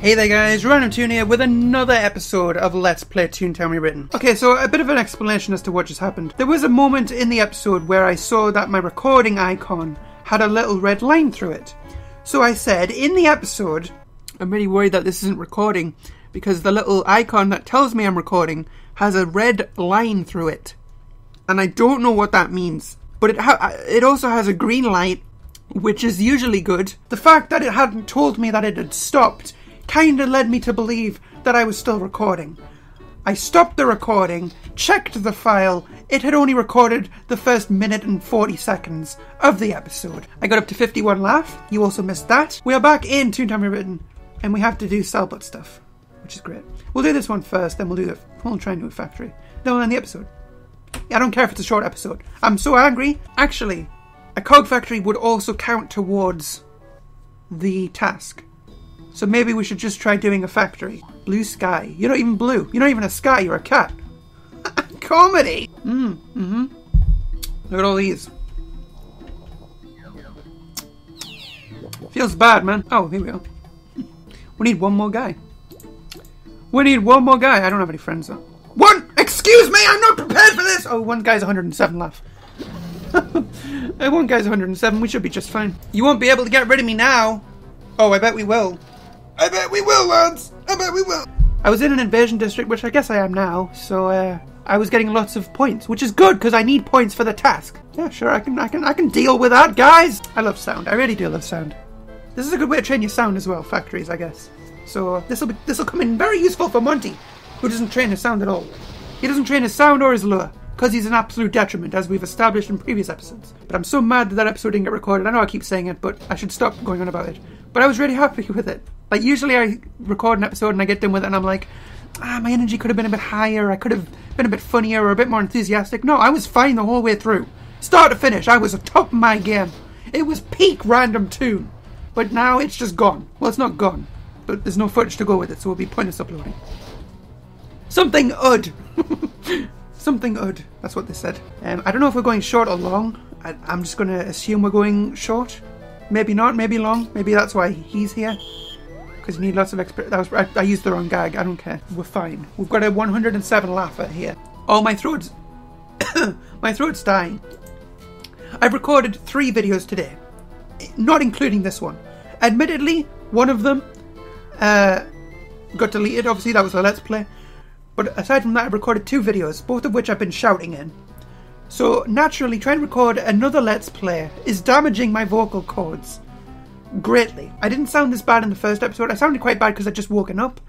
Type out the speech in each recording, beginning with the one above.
Hey there guys, Random Toon here with another episode of Let's Play Toontown Rewritten. Okay, so a bit of an explanation as to what just happened. There was a moment in the episode where I saw that my recording icon had a little red line through it. So I said, in the episode, I'm really worried that this isn't recording because the little icon that tells me I'm recording has a red line through it. And I don't know what that means. But it also has a green light, which is usually good. The fact that it hadn't told me that it had stopped kinda led me to believe that I was still recording. I stopped the recording, checked the file, it had only recorded the first minute and 40 seconds of the episode. I got up to 51 laugh, you also missed that. We are back in Toontown Rewritten, and we have to do Sellbot stuff, which is great. We'll do this one first, then we'll try and do a factory. Then we'll end the episode. I don't care if it's a short episode. I'm so angry. Actually, a cog factory would also count towards the task. So maybe we should just try doing a factory. Blue sky. You're not even blue. You're not even a sky. You're a cat. Comedy. Look at all these. Feels bad, man. Oh, here we are. We need one more guy. I don't have any friends though. One. Excuse me. I'm not prepared for this. Oh, one guy's 107 left. One guy's 107. We should be just fine. You won't be able to get rid of me now. Oh, I bet we will. I bet we will, lads! I bet we will! I was in an invasion district, which I guess I am now, so I was getting lots of points, which is good, because I need points for the task. Yeah, sure, I can deal with that, guys! I love sound. I really do love sound. This is a good way to train your sound as well, factories, I guess. So this'll come in very useful for Monty, who doesn't train his sound at all. He doesn't train his sound or his lure, because he's an absolute detriment, as we've established in previous episodes. But I'm so mad that that episode didn't get recorded. I know I keep saying it, but I should stop going on about it. But I was really happy with it. Like, usually I record an episode and I get done with it and I'm like, my energy could have been a bit higher, I could have been a bit funnier or a bit more enthusiastic. No, I was fine the whole way through. Start to finish, I was atop my game. It was peak Random Toon. But now it's just gone. Well, it's not gone, but there's no footage to go with it, so it'll be pointless uploading. Something odd. Something odd. That's what they said. I don't know if we're going short or long. I'm just going to assume we're going short. Maybe not, maybe long. Maybe that's why he's here. Because you need lots of experience. I used the wrong gag. I don't care. We're fine. We've got a 107 laugh at here. Oh, my throat's... my throat's dying. I've recorded 3 videos today. Not including this one. Admittedly, one of them got deleted. Obviously, that was a Let's Play. But aside from that, I've recorded 2 videos, both of which I've been shouting in. So naturally, trying to record another Let's Play is damaging my vocal cords greatly. I didn't sound this bad in the first episode. I sounded quite bad because I'd just woken up.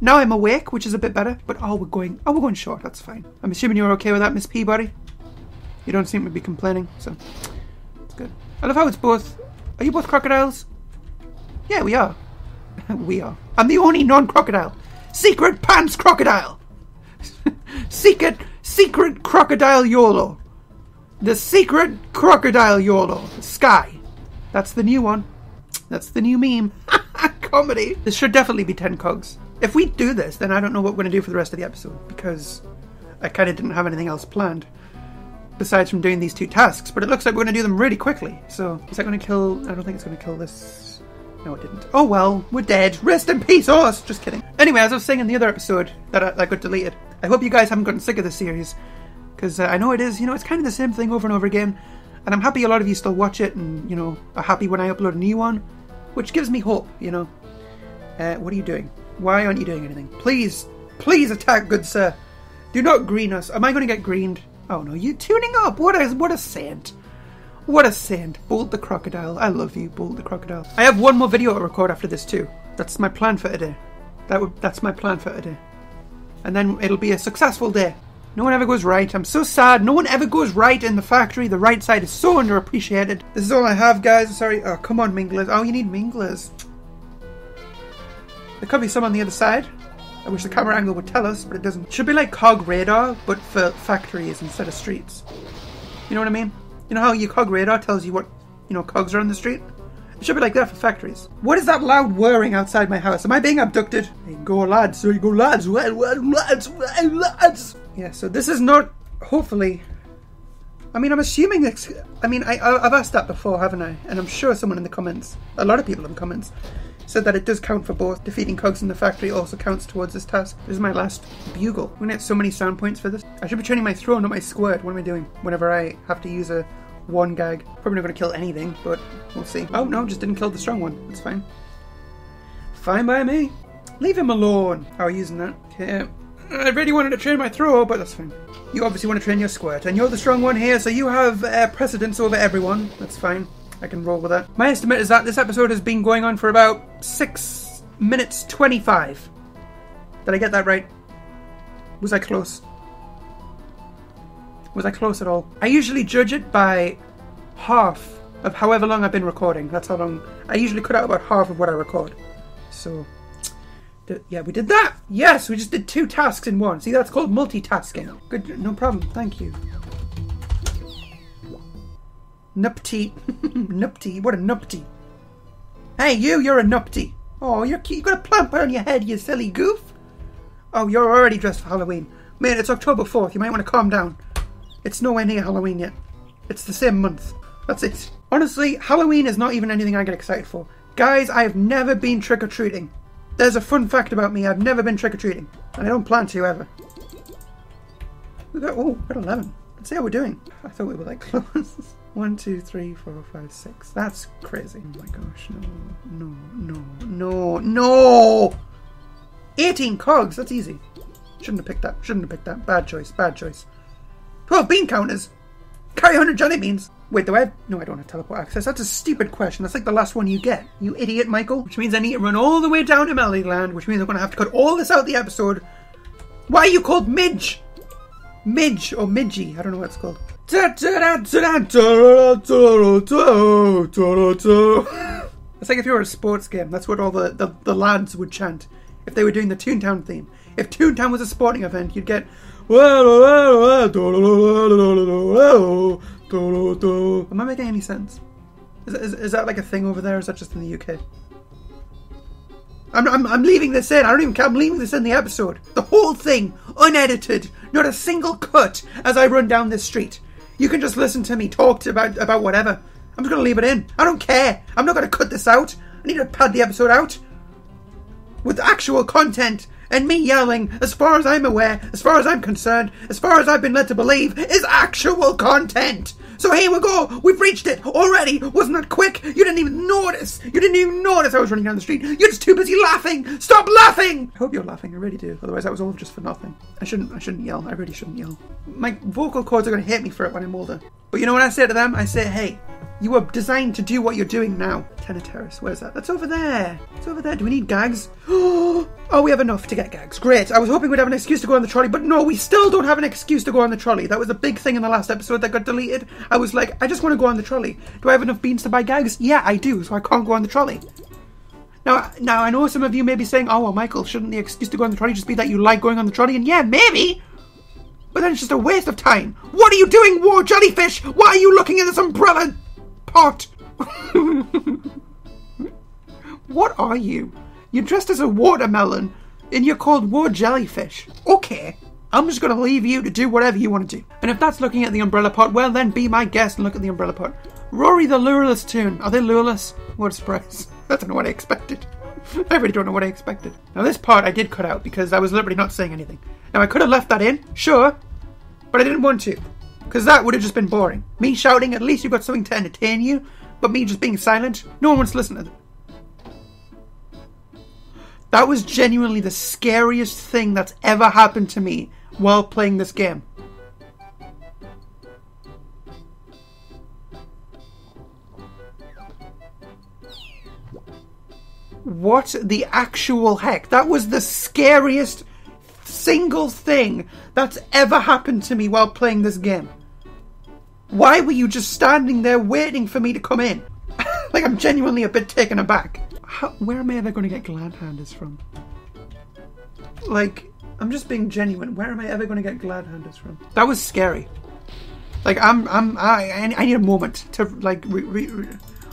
Now I'm awake, which is a bit better. But we're going short. That's fine. I'm assuming you're okay with that, Miss Peabody. You don't seem to be complaining, so it's good. I love how it's both. Are you both crocodiles? Yeah, we are. We are. I'm the only non-crocodile. Secret pants crocodile. Secret crocodile YOLO. The secret crocodile YOLO. Sky. That's the new one. That's the new meme. Comedy. This should definitely be 10 cogs. If we do this, then I don't know what we're going to do for the rest of the episode. Because I kind of didn't have anything else planned. Besides from doing these 2 tasks. But it looks like we're going to do them really quickly. So, is that going to kill... I don't think it's going to kill this. No, it didn't. Oh well, we're dead. Rest in peace, horse! Just kidding. Anyway, as I was saying in the other episode that got deleted, I hope you guys haven't gotten sick of this series. Because I know it is, it's kind of the same thing over and over again. And I'm happy a lot of you still watch it and, are happy when I upload a new one. Which gives me hope, what are you doing? Why aren't you doing anything? Please, please attack, good sir. Do not green us. Am I going to get greened? Oh no, you're tuning up. What a saint. What a saint. Bolt the crocodile. I love you, Bolt the crocodile. I have one more video to record after this too. That's my plan for today. That's my plan for today. And then it'll be a successful day. No one ever goes right. I'm so sad. No one ever goes right in the factory. The right side is so underappreciated. This is all I have, guys. Sorry. Oh, come on, minglers. Oh, you need minglers. There could be some on the other side. I wish the camera angle would tell us, but it doesn't. It should be like cog radar, but for factories instead of streets. You know what I mean? You know how your cog radar tells you what, cogs are on the street? It should be like that for factories. What is that loud whirring outside my house? Am I being abducted? There you go, lads. There you go, lads. Lads. Yeah, so this is not, hopefully... I mean, I'm assuming this... I've asked that before, haven't I? And I'm sure someone in the comments... A lot of people in the comments said that it does count for both. Defeating cogs in the factory also counts towards this task. This is my last bugle. We're gonna get so many sound points for this. I should be training my throw, not my squirt. What am I doing? Whenever I have to use a one gag. Probably not gonna kill anything, but we'll see. Oh no, just didn't kill the strong one. That's fine. Fine by me. Leave him alone. How are you using that? Okay. I really wanted to train my throw, but that's fine. You obviously want to train your squirt, and you're the strong one here, so you have precedence over everyone. That's fine. I can roll with that. My estimate is that this episode has been going on for about 6 minutes 25. Did I get that right? Was I close? Was I close at all? I usually judge it by half of however long I've been recording. That's how long. I usually cut out about half of what I record. So, yeah, we did that! Yes, we just did 2 tasks in one. See, that's called multitasking. Good, no problem, thank you. Nupty. Nupty, what a nupty. Hey, you're a nupty. Oh, you're cute. You got a plant on your head, you silly goof. Oh, you're already dressed for Halloween. Man, it's October 4th, you might want to calm down. It's nowhere near Halloween yet. It's the same month. That's it. Honestly, Halloween is not even anything I get excited for. Guys, I have never been trick-or-treating. There's a fun fact about me, I've never been trick-or-treating. And I don't plan to ever. We got, oh, we got 11. Let's see how we're doing. I thought we were like close. 1, 2, 3, 4, 5, 6. That's crazy. Oh my gosh, no, no, no, no, no! 18 cogs, that's easy. Shouldn't have picked that, shouldn't have picked that. Bad choice, bad choice. 12 bean counters! Carry 100 jelly beans! Wait, do I have... No, I don't have teleport access. That's a stupid question. That's like the last one you get. You idiot, Michael. Which means I need to run all the way down to Melly Land, which means I'm going to have to cut all this out the episode. Why are you called Midge? Midge or Midgie. I don't know what it's called. It's like if you were at a sports game. That's what all the lads would chant if they were doing the Toontown theme. If Toontown was a sporting event, you'd get... Am I making any sense? Is that like a thing over there, or is that just in the UK? I'm leaving this in. I don't even care. I'm leaving this in the episode. The whole thing, unedited, not a single cut as I run down this street. You can just listen to me talk to about whatever. I'm just going to leave it in. I don't care. I'm not going to cut this out. I need to pad the episode out with actual content. And me yelling, as far as I'm aware, as far as I'm concerned, as far as I've been led to believe, is actual content. So here we go. We've reached it already. Wasn't that quick? You didn't even notice. You didn't even notice I was running down the street. You're just too busy laughing. Stop laughing. I hope you're laughing. I really do. Otherwise, that was all just for nothing. I shouldn't yell. I really shouldn't yell. My vocal cords are going to hate me for it when I'm older. But you know what I say to them? I say, hey, you were designed to do what you're doing now. Tenor Terrace, where's that? That's over there. It's over there. Do we need gags? Oh, we have enough to get gags. Great. I was hoping we'd have an excuse to go on the trolley, but no, we still don't have an excuse to go on the trolley. That was a big thing in the last episode that got deleted. I was like, I just want to go on the trolley. Do I have enough beans to buy gags? Yeah, I do, so I can't go on the trolley. Now I know some of you may be saying, oh, well, Michael, shouldn't the excuse to go on the trolley just be that you like going on the trolley? And yeah, maybe. But then it's just a waste of time. What are you doing, war jellyfish? Why are you looking at this umbrella? Pot. What are you? You're dressed as a watermelon and you're called war jellyfish. Okay, I'm just gonna leave you to do whatever you want to do. And if that's looking at the umbrella pot, well then be my guest and look at the umbrella pot. Rory the Lureless Tune. Are they lureless? What a surprise. I don't know what I expected. I really don't know what I expected. Now this part I did cut out because I was literally not saying anything. Now I could have left that in, sure, but I didn't want to. Because that would have just been boring. Me shouting, at least you've got something to entertain you. But me just being silent, no one wants to listen to them. That was genuinely the scariest thing that's ever happened to me while playing this game. What the actual heck? That was the scariest single thing that's ever happened to me while playing this game. Why were you just standing there waiting for me to come in? Like, I'm genuinely a bit taken aback. Where am I ever going to get glad handers from? Like, I'm just being genuine. Where am I ever going to get glad handers from? That was scary. Like, I need a moment to, like,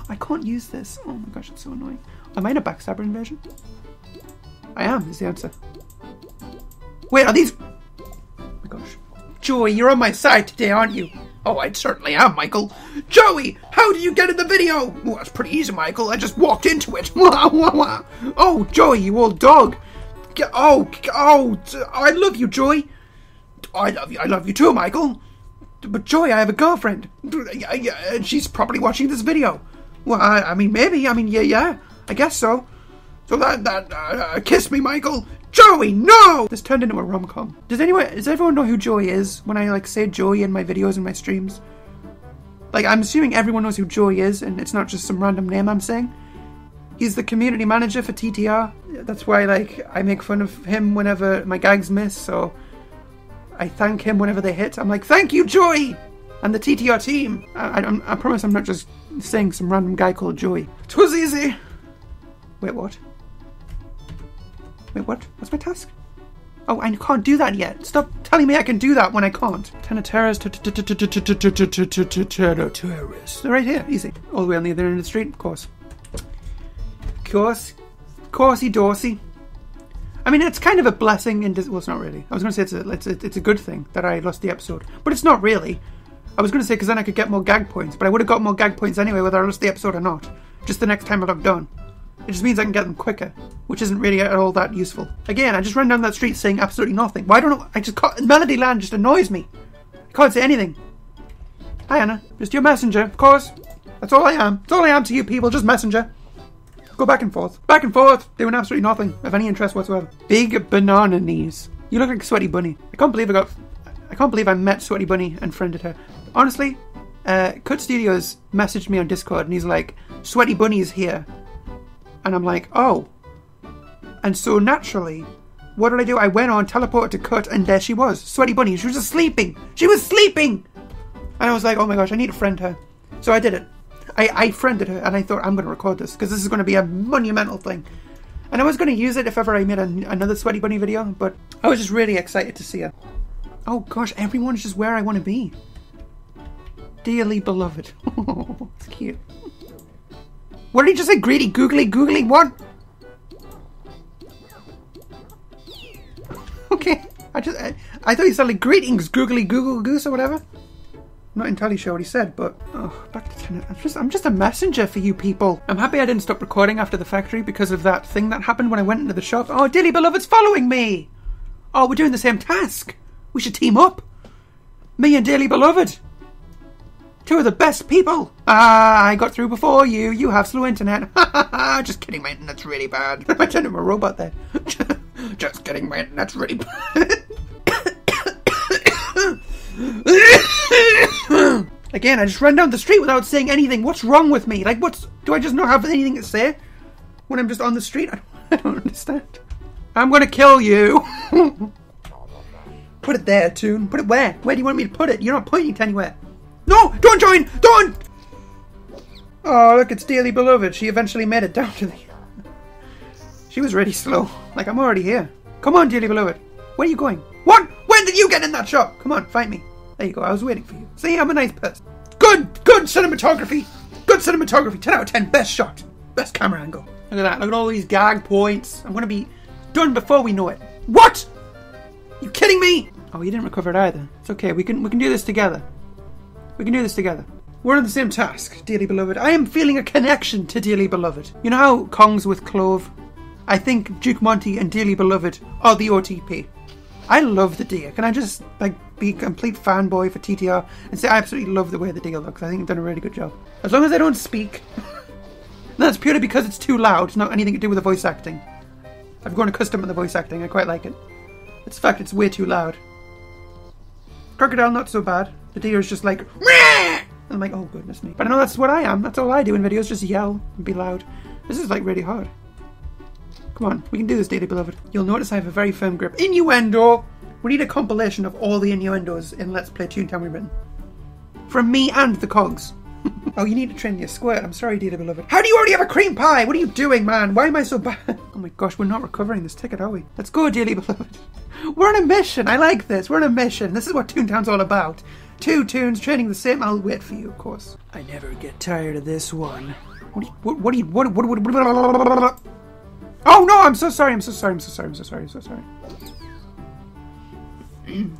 I can't use this. Oh my gosh, it's so annoying. Am I in a backstabber invasion? I am, is the answer. Wait, are these... Oh my gosh. Joey, you're on my side today, aren't you? Oh, I certainly am, Michael. Joey, how do you get in the video? Well, that's pretty easy, Michael. I just walked into it. Oh, Joey, you old dog. Oh, I love you, Joey. I love you too, Michael. But Joey, I have a girlfriend. And she's probably watching this video. Well, I mean, maybe. I mean, yeah. I guess so. So kiss me, Michael. Joey, no! This turned into a rom-com. Does everyone know who Joey is when I, like, say Joey in my videos and my streams? Like, I'm assuming everyone knows who Joey is, and it's not just some random name I'm saying. He's the community manager for TTR. That's why, like, I make fun of him whenever my gags miss, so I thank him whenever they hit. I'm like, thank you, Joey! And the TTR team! I promise I'm not just saying some random guy called Joey. 'Twas easy! Wait, what? Wait, what? What's my task? Oh, I can't do that yet. Stop telling me I can do that when I can't. Tenor Terrace. Tenor Terrace. They're right here. Easy. All the way on the other end of the street, of course. Coursey Dorsey. I mean, it's kind of a blessing in... Well, it's not really. I was going to say it's a good thing that I lost the episode. But it's not really. I was going to say because then I could get more gag points. But I would have got more gag points anyway whether I lost the episode or not. Just the next time I logged on. It just means I can get them quicker, which isn't really at all that useful. Again, I just ran down that street saying absolutely nothing. Why don't I just can't, Melody Land just annoys me. I can't say anything. Hi, Anna. Just your messenger, of course. That's all I am. That's all I am to you people, just messenger. Go back and forth. Back and forth. Doing absolutely nothing of any interest whatsoever. Big banana knees. You look like Sweaty Bunny. I can't believe I met Sweaty Bunny and friended her. Honestly, Cut Studios messaged me on Discord and he's like, Sweaty Bunny's here. And I'm like, oh. And so naturally, what did I do? I went on, teleported to Cut, and there she was. Sweaty Bunny. She was just sleeping. She was sleeping! And I was like, oh my gosh, I need to friend her. So I did it. I friended her, and I thought, I'm going to record this, because this is going to be a monumental thing. And I was going to use it if ever I made another Sweaty Bunny video, but I was just really excited to see her. Oh gosh, everyone's just where I want to be. Dearly Beloved. Oh, it's cute. What did he just say? Greedy, googly, googly, what? Okay, I thought he said like greetings, googly, google, goose, or whatever. I'm not entirely sure what he said, but oh, back to Tenor. I'm just a messenger for you people. I'm happy I didn't stop recording after the factory because of that thing that happened when I went into the shop. Oh, Dearly Beloved's following me. Oh, we're doing the same task. We should team up. Me and Dearly Beloved. Two of the best people! Ah, I got through before you. You have slow internet. Ha ha ha. Just kidding, my internet's really bad. I turned into a robot there. Just kidding, my internet's really bad. Again, I just ran down the street without saying anything. What's wrong with me? Like, do I just not have anything to say when I'm just on the street? I don't understand. I'm gonna kill you. Put it there, Toon. Put it where? Where do you want me to put it? You're not pointing to anywhere. No! Don't join! Don't! Oh, look, it's Dearly Beloved. She eventually made it down to the... She was really slow. Like, I'm already here. Come on, Dearly Beloved. Where are you going? What? When did you get in that shop? Come on, fight me. There you go. I was waiting for you. See, I'm a nice person. Good cinematography. Good cinematography. 10 out of 10. Best shot. Best camera angle. Look at that. Look at all these gag points. I'm going to be done before we know it. What? You kidding me? Oh, you didn't recover it either. It's okay. We can do this together. We can do this together. We're on the same task, Dearly Beloved. I am feeling a connection to Dearly Beloved. You know how Kong's with Clove? I think Duke Monty and Dearly Beloved are the OTP. I love the deer. Can I just like be a complete fanboy for TTR and say I absolutely love the way the deer looks? I think they've done a really good job. As long as I don't speak. That's purely because it's too loud. It's not anything to do with the voice acting. I've grown accustomed to the voice acting. I quite like it. It's the fact it's way too loud. Crocodile, not so bad. The deer is just like, Rah! And I'm like, oh goodness me. But I know that's what I am. That's all I do in videos, just yell and be loud. This is like really hard. Come on, we can do this, Dearly Beloved. You'll notice I have a very firm grip. Innuendo! We need a compilation of all the innuendos in Let's Play Toontown Rewritten. From me and the cogs. Oh, you need to train your squirt. I'm sorry, Dearly Beloved. How do you already have a cream pie? What are you doing, man? Why am I so bad? Oh my gosh, we're not recovering this ticket, are we? Let's go, Dearly Beloved. We're on a mission. I like this. We're on a mission. This is what Toontown's all about. Two tunes training the same. I'll wait for you, of course. I never get tired of this one. What? Oh no! I'm so sorry. I'm so sorry. I'm so sorry. I'm so sorry. I'm so sorry.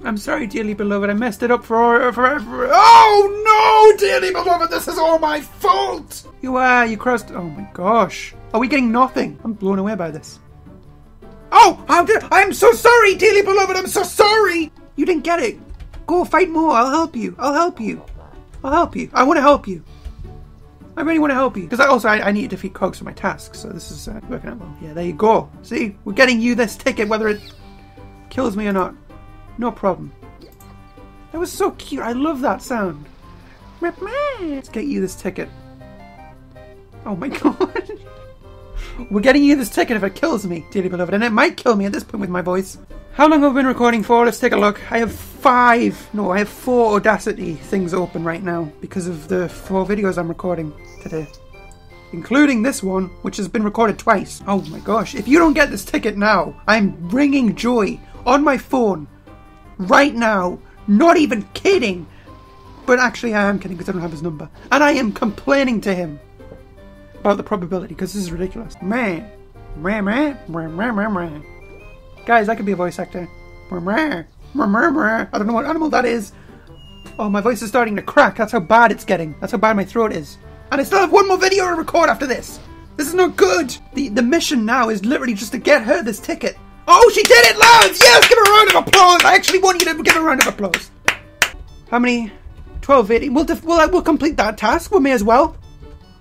I'm sorry, Dearly Beloved. I messed it up forever. Oh no, Dearly Beloved, this is all my fault. You crossed. Oh my gosh. Are we getting nothing? I'm blown away by this. Oh, I'm so sorry, Dearly Beloved. I'm so sorry. You didn't get it. Go fight more. I'll help you. I want to help you. I really want to help you. Because I need to defeat Cogs for my tasks. So this is working out well. Yeah, there you go. See, we're getting you this ticket, whether it kills me or not. No problem. That was so cute. I love that sound. Let's get you this ticket. Oh my god. We're getting you this ticket if it kills me, Dearly Beloved. And it might kill me at this point with my voice. How long have I been recording for? Let's take a look. I have four Audacity things open right now because of the 4 videos I'm recording today. Including this one, which has been recorded twice. Oh my gosh. If you don't get this ticket now, I'm ringing Joey on my phone right now. Not even kidding. But actually I am kidding because I don't have his number. And I am complaining to him about the probability because this is ridiculous. Man. Guys, I could be a voice actor. I don't know what animal that is. Oh, my voice is starting to crack. That's how bad it's getting. That's how bad my throat is. And I still have one more video to record after this. This is not good. The mission now is literally just to get her this ticket. Oh, she did it, lads! Yes, give her a round of applause. I actually want you to give her a round of applause. How many? 12, 18. We'll complete that task. We may as well.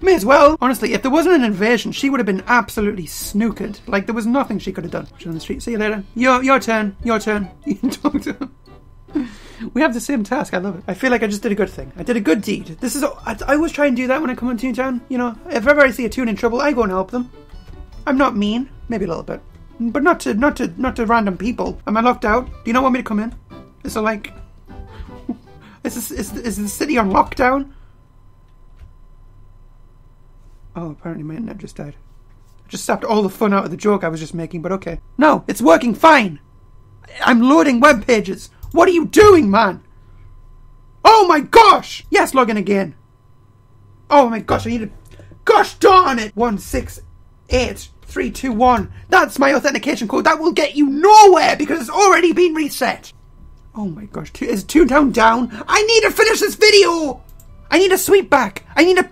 May as well. Honestly, if there wasn't an invasion, she would have been absolutely snookered. Like, there was nothing she could have done. She's on the street. See you later. Your turn. You can talk to her. We have the same task. I love it. I feel like I just did a good thing. I did a good deed. This is... I always try and do that when I come on Toontown. You know, if ever I see a toon in trouble, I go and help them. I'm not mean. Maybe a little bit. But not to random people. Am I locked out? Do you not want me to come in? Is it like... Is the city on lockdown? Oh, apparently my internet just died. I just sapped all the fun out of the joke I was just making, but okay. No, it's working fine! I'm loading web pages! What are you doing, man? Oh my gosh! Yes, log in again. Oh my gosh, I need to... Gosh darn it! 168321. That's my authentication code. That will get you nowhere because it's already been reset. Oh my gosh, is Toontown down? I need to finish this video! I need a sweep back! I need a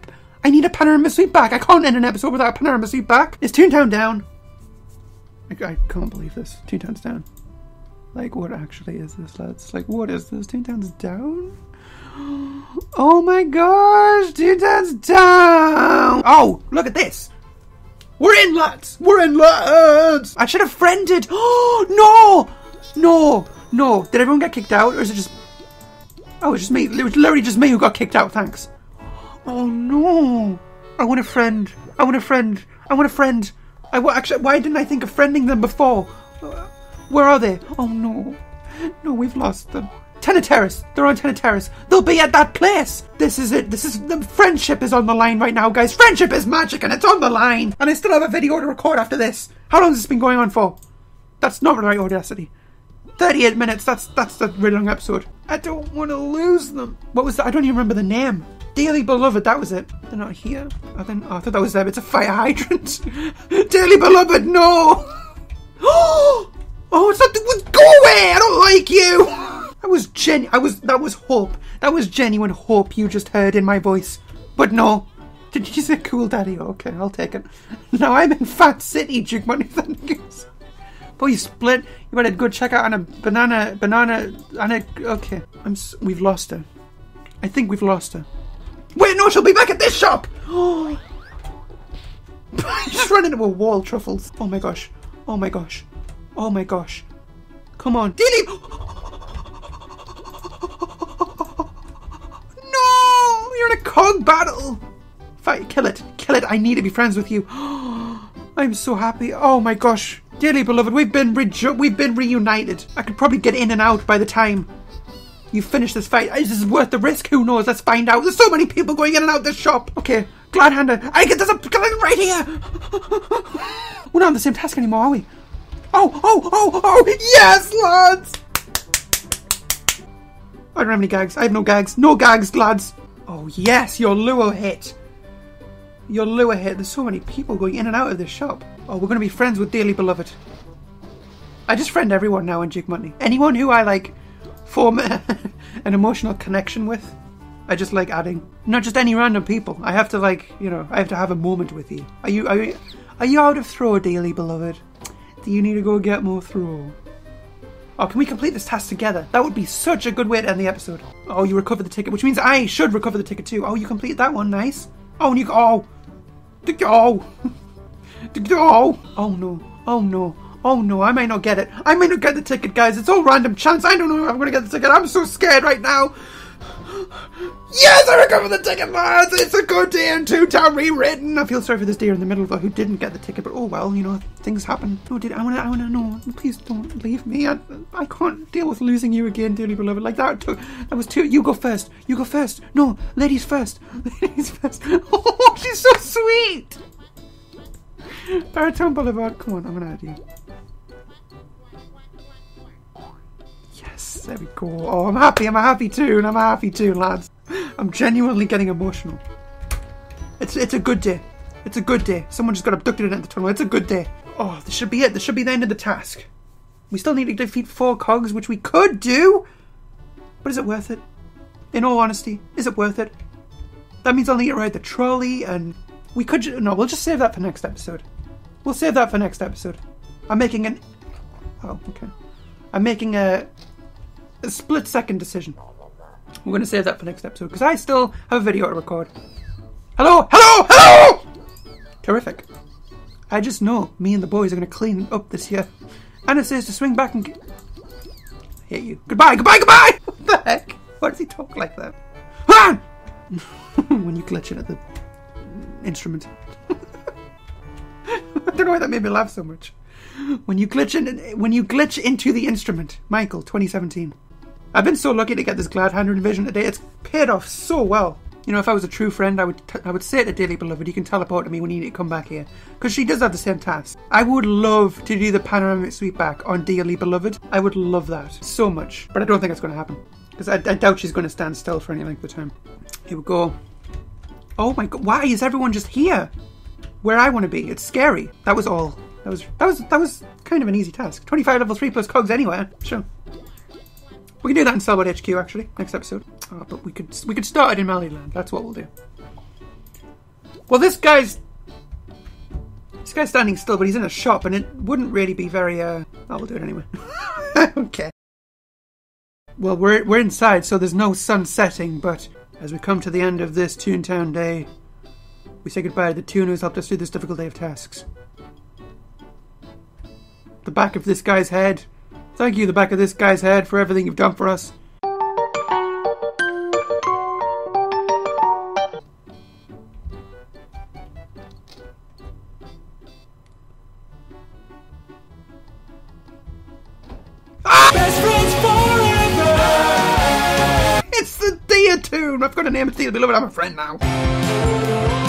panorama sweep back. I can't end an episode without a panorama sweep back. Is Toontown down? I can't believe this. Toontown's down. Like, what actually is this, lads? Like, what is this? Toontown's down? Oh my gosh, Toontown's down. Oh, look at this. We're in, lads. I should have friended. Oh, no. Did everyone get kicked out? Or is it just... Oh, it's just me. It was literally just me who got kicked out, thanks. Oh no! I want a friend! Actually, why didn't I think of friending them before? Where are they? Oh no. No, we've lost them. Tenor Terrace! They're on Tenor Terrace! They'll be at that place! This is it! The friendship is on the line right now, guys! Friendship is magic and it's on the line! And I still have a video to record after this! How long has this been going on for? That's not right, Audacity. 38 minutes, that's a really long episode. I don't want to lose them. What was that? I don't even remember the name. Dearly Beloved, that was it. They're not here. I thought that was them. It's a fire hydrant. Dearly Beloved, no! Oh, it's not... Go away! I don't like you! That was hope. That was genuine hope you just heard in my voice. But no. Did you say cool daddy? Okay, I'll take it. Now I'm in Fat City, Duke Monty Thundergoose. Boy, you split. You had a good checkout on a banana. Okay. We've lost her. I think we've lost her. Wait, no, she'll be back at this shop! Oh. Just ran into a wall, Truffles. Oh my gosh. Come on. Dearly! No! You're in a cog battle! Fight, kill it. I need to be friends with you. I'm so happy. Oh my gosh. Dearly Beloved, we've been reunited. I could probably get in and out by the time you finish this fight. Is this worth the risk? Who knows? Let's find out. There's so many people going in and out this shop. Okay, Gladhander. There's a Gladhander right here. We're not on the same task anymore, are we? Oh, yes, lads. I don't have any gags. I have no gags. No gags, lads. Oh, yes, your lure hit. There's so many people going in and out of this shop. Oh, we're going to be friends with Dearly Beloved. I just friend everyone now in Jig Money. Anyone who I like form an emotional connection with. I just like adding, not just any random people. I have to like, you know, I have to have a moment with you. Are you out of throw, Dearly Beloved? Do you need to go get more throw? Oh, can we complete this task together? That would be such a good way to end the episode. Oh, you recovered the ticket, which means I should recover the ticket too. Oh, you completed that one, nice. Oh, and you go. Oh. Oh. Oh no. Oh no. Oh no, I might not get it. I might not get the ticket, guys. It's all random chance. I don't know if I'm gonna get the ticket. I'm so scared right now. Yes, I recovered the ticket, lads! It's a good day in Toontown Rewritten! I feel sorry for this deer in the middle, though, who didn't get the ticket, but oh well, you know, things happen. Oh, I wanna know. Please don't leave me. I can't deal with losing you again, Dearly Beloved. Like, that was too... You go first. You go first. No, ladies first. Ladies first. Oh, she's so sweet! Barnacle Boulevard. Come on, I'm gonna add you. Yes, there we go. Oh, I'm a happy toon, lads. I'm genuinely getting emotional. It's a good day. It's a good day. Someone just got abducted at the tunnel. It's a good day. Oh, this should be it. This should be the end of the task. We still need to defeat 4 cogs, which we could do. But is it worth it? In all honesty, is it worth it? That means I'll need to ride the trolley and... We could... No, we'll just save that for next episode. We'll save that for next episode. I'm making an... Oh, okay. I'm making a split-second decision. We're going to save that for next episode because I still have a video to record. Hello! Hello! Hello! Terrific. I just know me and the boys are going to clean up this year. And it says to swing back and... I hate you. Goodbye! Goodbye! Goodbye! What the heck? Why does he talk like that? Ah! When you glitch it at the instrument. I don't know why that made me laugh so much. When you glitch into the instrument. Michael, 2017. I've been so lucky to get this glad hand revision today. It's paid off so well. You know, if I was a true friend, I would say to Dearly Beloved, you can teleport to me when you need to come back here. Because she does have the same task. I would love to do the panoramic sweep back on Dearly Beloved. I would love that so much. But I don't think it's going to happen. Because I doubt she's going to stand still for any length of time. Here we go. Oh my god, why is everyone just here? Where I want to be. It's scary. That was all. That was kind of an easy task. 25 level 3 plus cogs anywhere. Sure. We can do that in Starboard HQ actually, next episode. Oh, but we could start it in Melly Land. That's what we'll do. Well, this guy's standing still, but he's in a shop, and it wouldn't really be very. Oh, we'll do it anyway. Okay. Well, we're inside, so there's no sun setting. But as we come to the end of this Toontown day, we say goodbye to the Toon who's helped us through this difficult day of tasks. The back of this guy's head. Thank you, the back of this guy's head, for everything you've done for us. Ah! Best friends forever! It's the Dear Toon! I've got a name, it's Dearly Beloved, I'm a friend now.